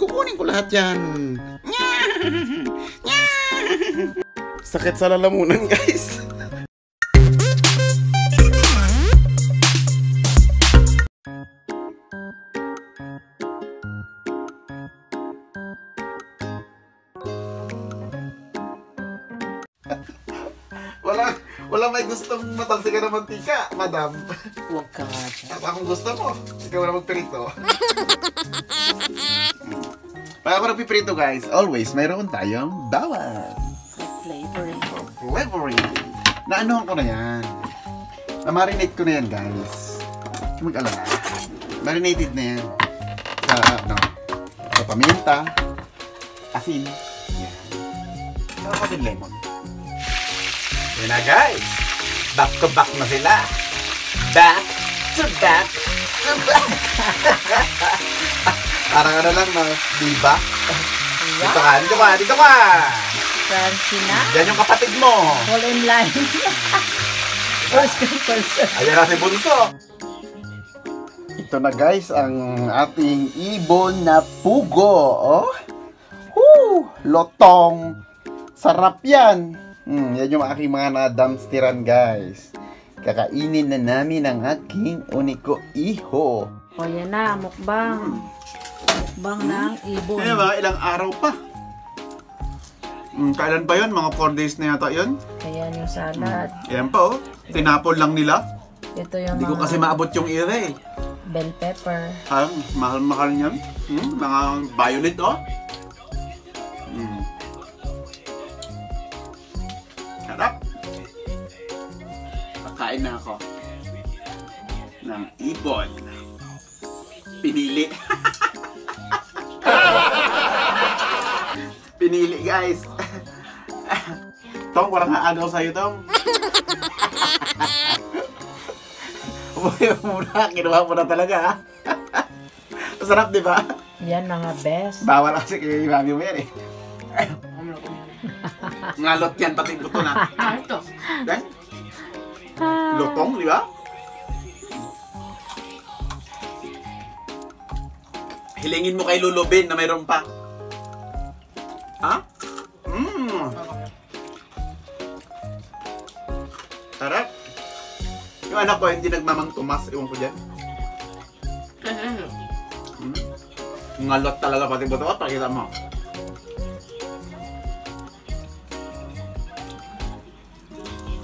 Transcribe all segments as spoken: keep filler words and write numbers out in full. Kukunin ko lahat yan. Sakit sa lalamunan, guys. Wala, wala may gustong matalsikan ng mantika, madam. Huwag ka nga dyan. Akong gusto mo. Ikaw na magprito. Pag ako nagpiprito, guys, always mayroon tayong dawa. Flavoring. Flavoring. Naanohan ko na yan. Na-marinate ko na yan, guys. Mag-alala. Marinated na yan. Sa, ano, sa paminta. Asin. Yan. Saka din lemon. Yan na, guys. Back to back na sila. Back to back to back. Parang ano lang, mga diba? Wow. Dito ka, dito ka, dito ka. Fancy na. Yan yung kapatid mo. All in line. First come, first serve. Ayan na si Bunso. Ito na, guys, ang ating ibon na pugo. Oh. Woo! Lotong. Sarap yan. Hmm, yan yung aking mga na-dumpsteran, guys. Kakainin na namin ang aking uniko iho. O, yan na, mukbang. Mukbang hmm. ng ibon. Kaya ba, ilang araw pa? Hmm, kailan ba yun? Mga four days na yata yun? Ayan yung salad. Hmm. Yan pa, oh. Tinapon lang nila. Ito yung Hindi mga... ko kasi maabot yung ire. Bell pepper. Parang mahal-mahal niyan. Hmm, mga violet, oh. Hmm. Kain na ako ng ibon. Pinili. Pinili, guys. Tong, walang naagaw sa'yo, Tong. Umuwi mo muna. Kinuha mo na talaga, ha? Sarap, di ba? Yan, mga best. Bawal kasi kay mami mo yan, eh. Ngalot yan, pati buto na. Ah, ito. Then? Lotong, di ba? Hilingin mo kay Lolo Ben na mayroon pa. Ha? Mmm! Sarap! Yung anak ko, hindi nagmamang tumas. Iwan ko dyan. Hmm? Ngalot talaga pati buto ko. Pakita mo.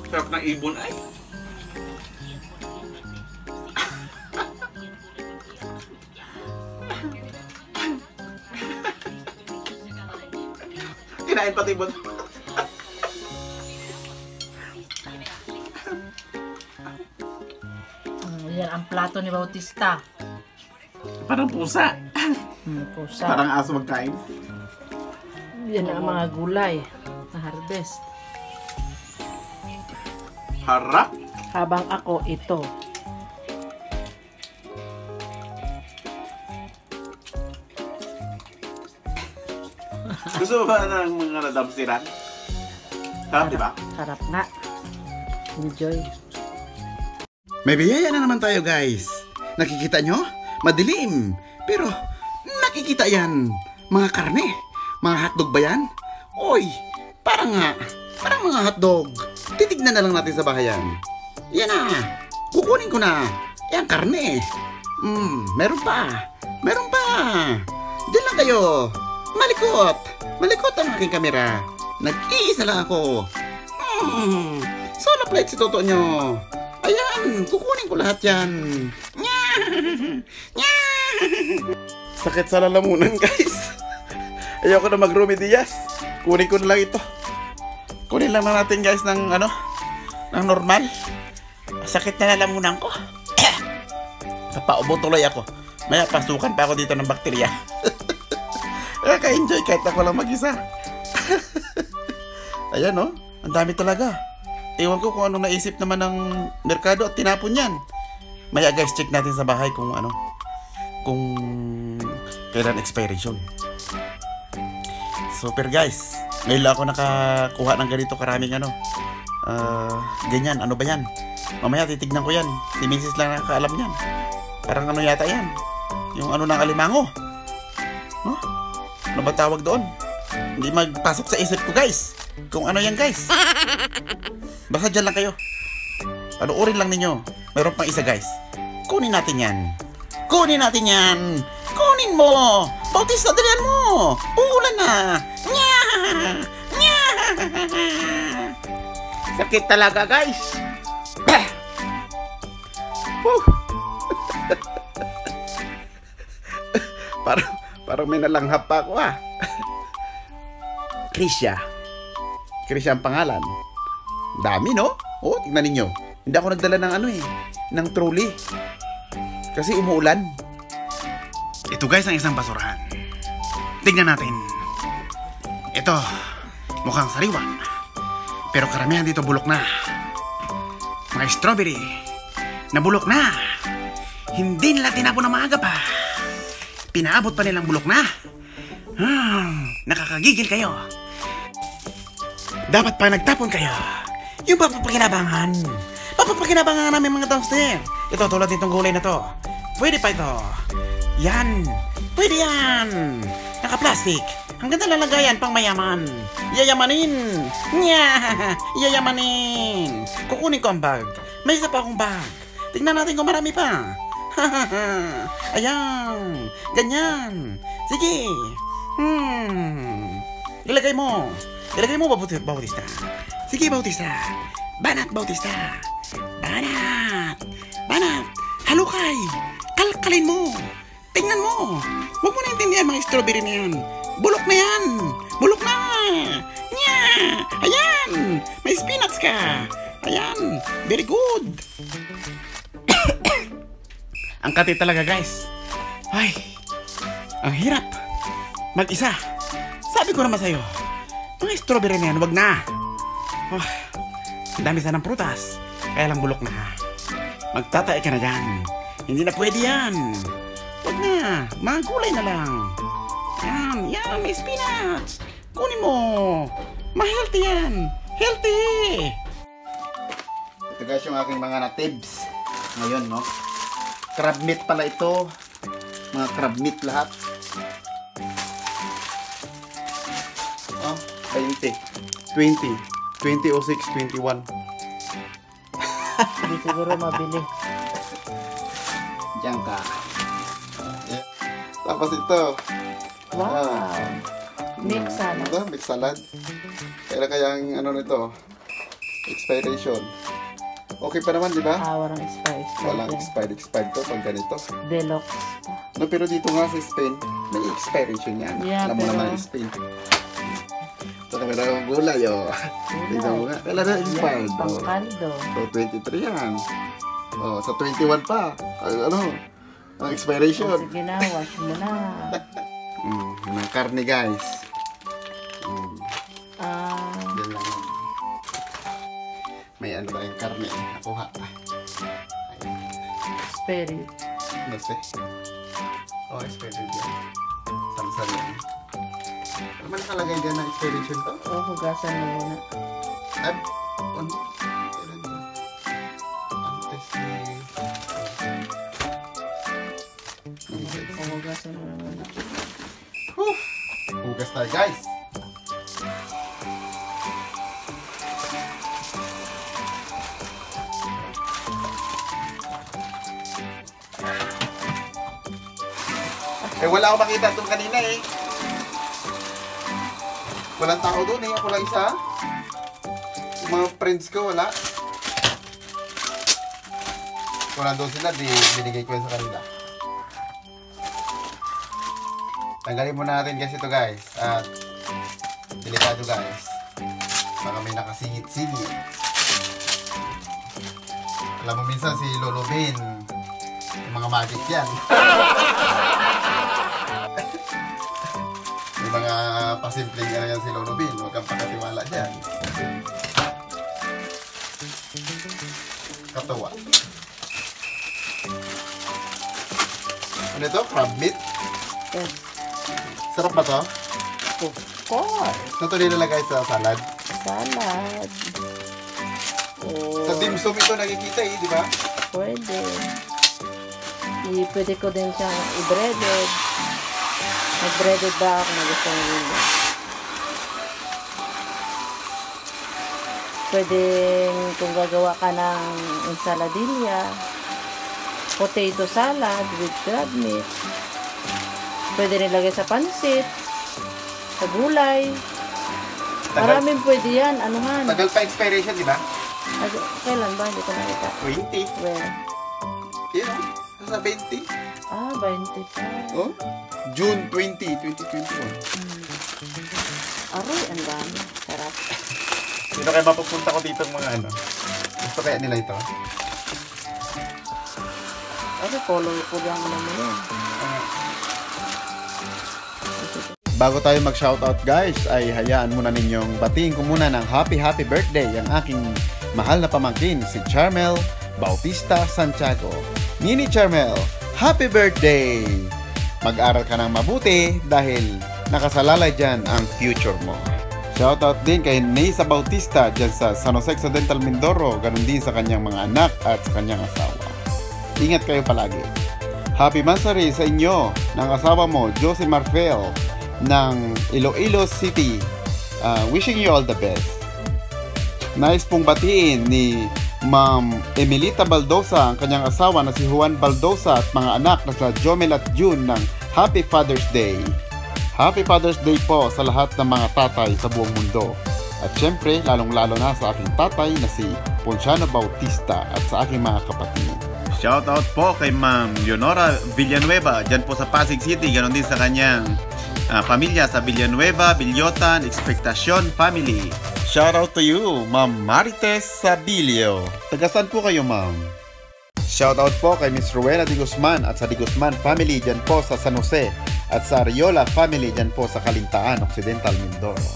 Sarap ng ibon ay. Kinain pati ibon. Yan ang plato ni Bautista. Parang pusa. Hmm, pusa. Parang aso magkain. Yan ang mga gulay na harvest. Harap. Habang ako ito. Gusto mo ba ng mga nadamsiran? Harap, di ba? Harap nga. Enjoy. May biyaya na naman tayo, guys. Nakikita nyo? Madilim. Pero nakikita yan. Mga karne. Mga hotdog ba yan? Oy, parang nga. Parang mga hotdog. Titignan na lang natin sa bahayan. Yan na. Kukunin ko na. Yan, karne. Mm, meron pa. Meron pa. Diyan lang kayo. Malikot. Malikot ang aking kamera. Nag-iisa lang ako. Mm, solo plate si Toto nyo. Ayan. Kukunin ko lahat yan. Nya! Nya! Sakit sa lalamunan, guys. Ayoko na mag-remedias. Kunin ko na lang ito. Kunin lang na natin, guys, ng ano, ng normal. Sakit na lalamunan ko. Napaubo tuloy ako. Maya, pasukan pa ako dito ng bakterya. Nakaka-enjoy kahit ako lang mag-isa. Ayan, no? Ang dami talaga. Ewan ko kung anong naisip naman ng merkado at tinapon yan. Maya, guys, check natin sa bahay kung ano, kung kailan expiration. Super, guys. Ngayon lang ako nakakuha ng ganito karaming ano. Uh, ganyan, ano ba yan? Mamaya titignan ko yan. Si Missus lang nakakaalam yan. Parang ano yata yan. Yung ano ng alimango. Huh? Ano ba tawag doon? Hindi magpasok sa isip ko, guys. Kung ano yan, guys. Basta dyan lang kayo. Panoorin lang ninyo. Meron pang isa, guys. Kunin natin yan. Kunin natin yan. Kunin mo. Bautista, dalian mo. Uulan na. Nya! Nya! Sakit talaga, guys. Parang, parang may nalanghap pa ako, ah. Krisya. Krisya ang pangalan. Dami, no? Oh, tignan ninyo. Hindi ako nagdala ng ano eh, ng trolley. Kasi umuulan. Ito guys ang isang basurahan. Tingnan natin. Ito, mukhang sariwa. Pero karamihan dito bulok na. Mga strawberry, nabulok na. Hindi nila tinapon ng maaga pa. Pinaabot pa nilang bulok na. Hmm, nakakagigil kayo. Dapat pa nagtapon kayo. Yung papapakinabangan. Papapakinabangan namin mga downstairs. Ito tulad nitong gulay na to. Pwede pa ito. Yan. Pwede yan. Naka-plastic. Ang ganda lalagayan pang mayaman. Yayamanin. Nya. Yayamanin. Kukunin ko ang bag. May isa pa akong bag. Tingnan natin kung marami pa. Ayan. Ganyan. Sige. Hmm. Ilagay mo. Ilagay mo, Bautista. Sige, Bautista. Banat, Bautista. Banat. Banat. Halukay. Kalkalin mo. Tingnan mo. Huwag mo naintindihan mga strawberry na yan. Bulok na yan. Bulok na. Nya. Ayan. May spinach ka. Ayan. Very good. Ang kati talaga, guys. Ay. Ang hirap. Mag-isa. Sabi ko naman sa'yo. Mga strawberry na yan, wag na. Oh, dami sanang prutas. Kaya lang bulok na. Magtatay ka na dyan. Hindi na pwede yan. Wag na, mga gulay na lang. Yan, yan, may spinach. Kunin mo. Ma-healthy yan. Healthy. Ito guys yung aking mga natives ngayon, no? Crab meat pala ito. Mga crab meat lahat. twenty, twenty, twenty, oh six, twenty-one. Hindi siguro mabili. Diyan ka. Tapos ito. Wow. Ah, mix salad. Ito, mix salad. Kaya kaya ang ano nito, expiration. Okay pa naman, di ba? Ah, walang expired. Walang expired, expired to pag ganito. Deluxe. No, pero dito nga sa Spain, may expiration yan. Yeah, alam mo pero... naman Spain. Saka meron akong gulay, o. Tignan mo nga. Kailan na inspired, o. So, twenty-three yan. O, sa twenty-one pa. Ano? Ang expiration. Sige na, wash mo na. Ang karne, guys. Yan lang. May ano ba yung karne? Nakuha. Expired. Nasa. O, expired yan. Samsan yan. Ano man nakalagay dyan na expiration to? Oo, oh, hugasan mo muna. Ab? Ano? Meron dyan. Antes ni... Hugasan mo muna. Whew! Hugas tayo, guys! Eh, wala akong makita itong kanina eh. Walang tao doon eh. Ako lang isa. Yung mga friends ko, wala. Wala doon sila. Di binigay ko yun sa kanila. Tanggalin muna natin guys ito guys. At delikado guys. Baka may nakasingit-singit. Alam mo minsan si Lolo Ben. Yung mga magic yan. Mga pasimpleng na yan si Lolo Bin. Huwag kang pakatiwala dyan. Katawa. Ano ito? Crab meat? Yes. Sarap ba ito? Of course. Ano ito nilalagay sa salad? Salad. Oh. Sa dimsum ito nakikita eh, di ba? Pwede. I pwede ko din siyang i-breaded. Nag-breaded ba ako na gusto ng window? Pwedeng kung gagawa ka ng ensaladilla, potato salad with crab meat. Pwede nilagay sa pansit, sa gulay. Tagal, maraming pwede yan. Anuhan. Tagal pa expiration, di ba? Ag kailan ba? Hindi ko nakita. twenty. Well. Yeah. Nasa twenty. Ah, twenty pa. Oh? June twentieth, twenty twenty-one. Hmm. Aray, ang dami. Sarap. Dito kayo mapupunta ko dito mga ano. Gusto kaya nila ito? Aray, colorful ang naman yun. Bago tayo mag-shoutout guys, ay hayaan muna ninyong batiin ko muna ng happy happy birthday ang aking mahal na pamangkin, si Charmel Bautista Santiago. Nini Charmel, happy birthday! Mag-aral ka ng mabuti dahil nakasalalay dyan ang future mo. Shoutout din kay Nesa Bautista dyan sa Sanosexodental Mindoro, ganun din sa kanyang mga anak at sa kanyang asawa. Ingat kayo palagi. Happy Mansari sa inyo ng asawa mo, Jose Marfeo, ng Iloilo City. Uh, wishing you all the best. Nice pong batiin ni Ma'am Emilita Baldosa ang kanyang asawa na si Juan Baldosa at mga anak na sa Jomel at June ng Happy Father's Day. Happy Father's Day po sa lahat ng mga tatay sa buong mundo. At syempre, lalong-lalo na sa aking tatay na si Ponciano Bautista at sa aking mga kapatid. Shoutout po kay Ma'am Leonora Villanueva dyan po sa Pasig City. Ganon din sa kanyang Uh, pamilya sa Villanueva, Bilyotan, Expectacion Family. Shout out to you, Ma'am Marites Sabilio. Taga saan po kayo, Ma'am? Shout out po kay Miss Ruela D. Guzman at sa D. Guzman Family dyan po sa San Jose at sa Ariola Family dyan po sa Kalintaan, Occidental Mindoro.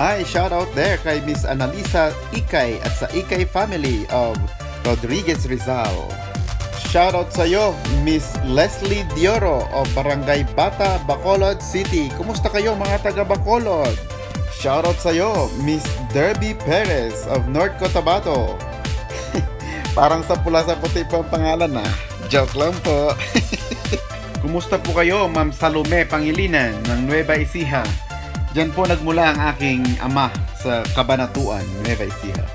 Ay, shout out there kay Miss Analisa Ikay at sa Ikay Family of Rodriguez Rizal. Shoutout sa'yo, Miss Leslie Dioro of Barangay Bata, Bacolod City. Kumusta kayo mga taga Bacolod? Shoutout sa'yo, Miss Derby Perez of North Cotabato. Parang sa pula sa puti pa ang pangalan ah. Joke lang po. Kumusta po kayo, Ma'am Salome Pangilinan ng Nueva Ecija? Diyan po nagmula ang aking ama sa Cabanatuan, Nueva Ecija.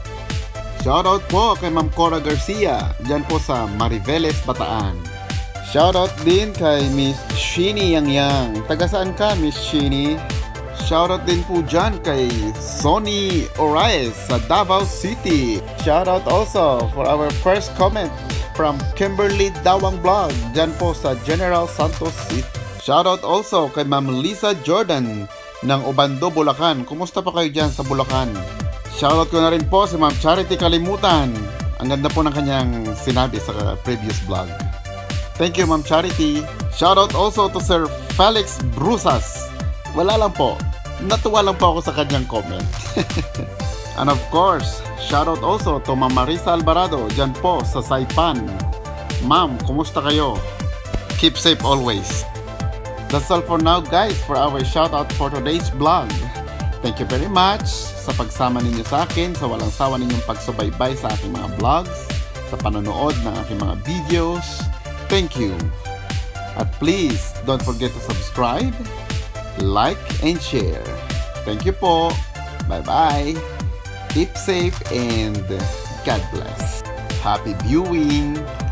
Shoutout po kay Ma'am Cora Garcia dyan po sa Mariveles, Bataan. Shoutout din kay Miss Shini Yangyang. Taga saan ka, Miss Shini? Shoutout din po dyan kay Sonny Urias sa Davao City. Shoutout also for our first comment from Kimberly Dawang Vlog dyan po sa General Santos City. Shoutout also kay Ma'am Lisa Jordan ng Obando, Bulacan. Kumusta pa kayo dyan sa Bulacan? Shoutout ko na rin po si Ma'am Charity Kalimutan. Ang ganda po ng kanyang sinabi sa previous vlog. Thank you, Ma'am Charity. Shoutout also to Sir Felix Brusas. Wala lang po. Natuwa lang po ako sa kanyang comment. And of course, shoutout also to Ma'am Marisa Alvarado dyan po sa Saipan. Ma'am, kumusta kayo? Keep safe always. That's all for now guys for our shoutout for today's vlog. Thank you very much sa pagsama ninyo sa akin, sa walang sawa ninyong pagsubaybay sa aking mga vlogs, sa panonood ng aking mga videos. Thank you. At please, don't forget to subscribe, like, and share. Thank you po. Bye-bye. Keep safe and God bless. Happy viewing.